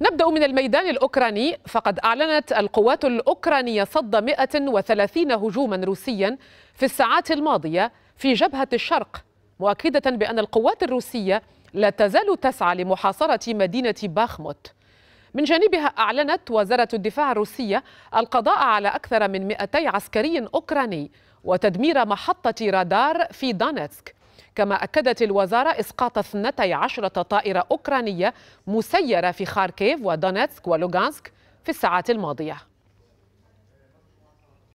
نبدأ من الميدان الأوكراني، فقد أعلنت القوات الأوكرانية صد 130 هجوما روسيا في الساعات الماضية في جبهة الشرق، مؤكدة بأن القوات الروسية لا تزال تسعى لمحاصرة مدينة باخموت. من جانبها أعلنت وزارة الدفاع الروسية القضاء على أكثر من 200 عسكري أوكراني وتدمير محطة رادار في دونيتسك، كما أكدت الوزارة إسقاط 12 طائرة أوكرانية مسيرة في خاركيف ودونيتسك ولوغانسك في الساعات الماضية.